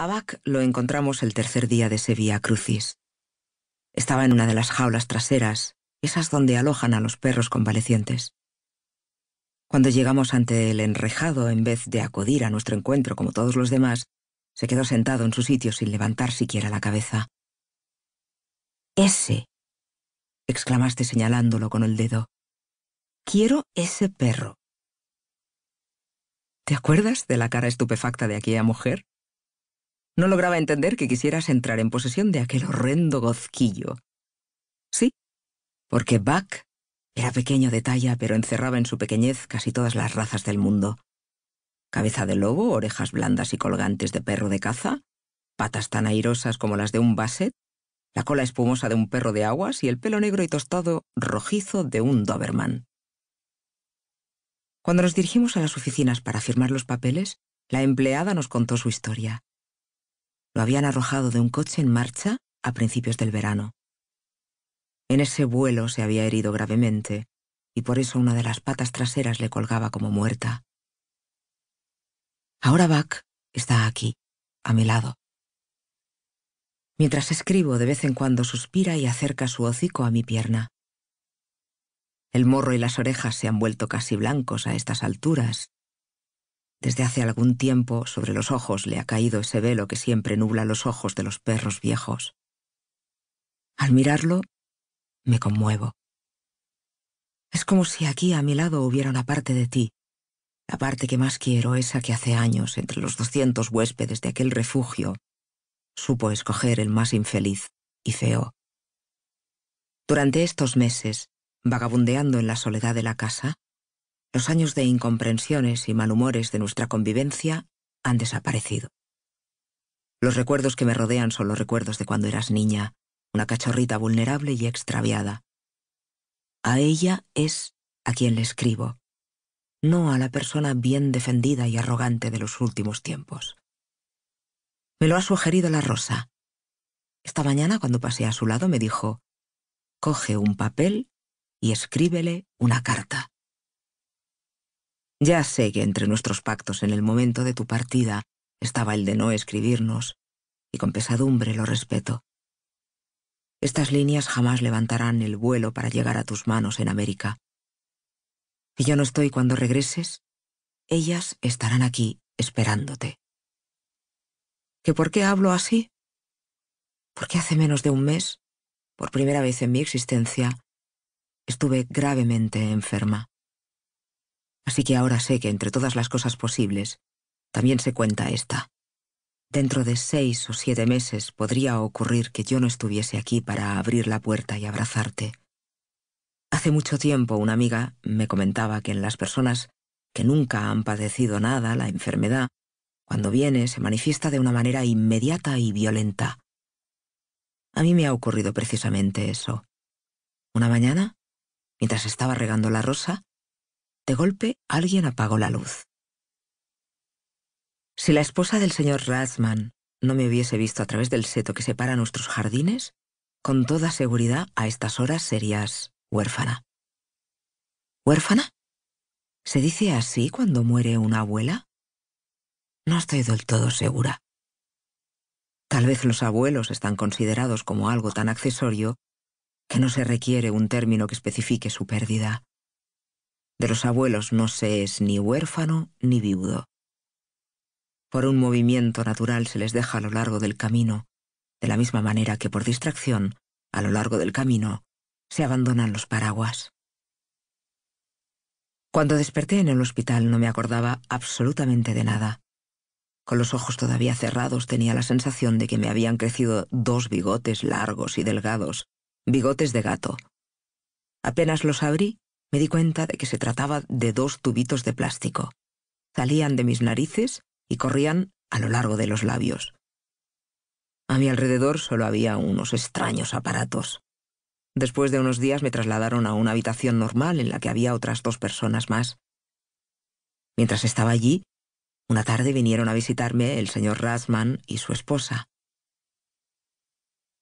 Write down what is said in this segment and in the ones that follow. A Buck lo encontramos el tercer día de Sevilla Crucis. Estaba en una de las jaulas traseras, esas donde alojan a los perros convalecientes. Cuando llegamos ante el enrejado, en vez de acudir a nuestro encuentro como todos los demás, se quedó sentado en su sitio sin levantar siquiera la cabeza. «Ese», exclamaste señalándolo con el dedo. «Quiero ese perro». ¿Te acuerdas de la cara estupefacta de aquella mujer? No lograba entender que quisieras entrar en posesión de aquel horrendo gozquillo. Sí, porque Buck era pequeño de talla, pero encerraba en su pequeñez casi todas las razas del mundo. Cabeza de lobo, orejas blandas y colgantes de perro de caza, patas tan airosas como las de un Basset, la cola espumosa de un perro de aguas y el pelo negro y tostado rojizo de un Doberman. Cuando nos dirigimos a las oficinas para firmar los papeles, la empleada nos contó su historia. Lo habían arrojado de un coche en marcha a principios del verano. En ese vuelo se había herido gravemente y por eso una de las patas traseras le colgaba como muerta. Ahora Buck está aquí, a mi lado. Mientras escribo, de vez en cuando suspira y acerca su hocico a mi pierna. El morro y las orejas se han vuelto casi blancos a estas alturas. Desde hace algún tiempo sobre los ojos le ha caído ese velo que siempre nubla los ojos de los perros viejos. Al mirarlo, me conmuevo. Es como si aquí a mi lado hubiera una parte de ti, la parte que más quiero, esa que hace años, entre los 200 huéspedes de aquel refugio, supo escoger el más infeliz y feo. Durante estos meses, vagabundeando en la soledad de la casa, los años de incomprensiones y malhumores de nuestra convivencia han desaparecido. Los recuerdos que me rodean son los recuerdos de cuando eras niña, una cachorrita vulnerable y extraviada. A ella es a quien le escribo, no a la persona bien defendida y arrogante de los últimos tiempos. Me lo ha sugerido la Rosa. Esta mañana, cuando pasé a su lado, me dijo: «Coge un papel y escríbele una carta». Ya sé que entre nuestros pactos en el momento de tu partida estaba el de no escribirnos, y con pesadumbre lo respeto. Estas líneas jamás levantarán el vuelo para llegar a tus manos en América. Si yo no estoy cuando regreses, ellas estarán aquí esperándote. ¿Que por qué hablo así? Porque hace menos de un mes, por primera vez en mi existencia, estuve gravemente enferma. Así que ahora sé que entre todas las cosas posibles, también se cuenta esta. Dentro de 6 o 7 meses podría ocurrir que yo no estuviese aquí para abrir la puerta y abrazarte. Hace mucho tiempo una amiga me comentaba que en las personas que nunca han padecido nada, la enfermedad, cuando viene, se manifiesta de una manera inmediata y violenta. A mí me ha ocurrido precisamente eso. Una mañana, mientras estaba regando la rosa, de golpe alguien apagó la luz. Si la esposa del señor Ratzmann no me hubiese visto a través del seto que separa nuestros jardines, con toda seguridad a estas horas serías huérfana. ¿Huérfana? ¿Se dice así cuando muere una abuela? No estoy del todo segura. Tal vez los abuelos están considerados como algo tan accesorio que no se requiere un término que especifique su pérdida. De los abuelos no se es ni huérfano ni viudo. Por un movimiento natural se les deja a lo largo del camino, de la misma manera que por distracción, a lo largo del camino, se abandonan los paraguas. Cuando desperté en el hospital no me acordaba absolutamente de nada. Con los ojos todavía cerrados tenía la sensación de que me habían crecido 2 bigotes largos y delgados, bigotes de gato. Apenas los abrí, me di cuenta de que se trataba de 2 tubitos de plástico. Salían de mis narices y corrían a lo largo de los labios. A mi alrededor solo había unos extraños aparatos. Después de unos días me trasladaron a una habitación normal en la que había otras 2 personas más. Mientras estaba allí, una tarde vinieron a visitarme el señor Ratzmann y su esposa.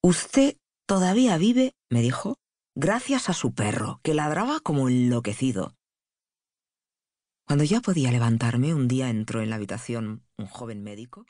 «Usted todavía vive», me dijo, «gracias a su perro, que ladraba como enloquecido». Cuando ya podía levantarme, un día entró en la habitación un joven médico.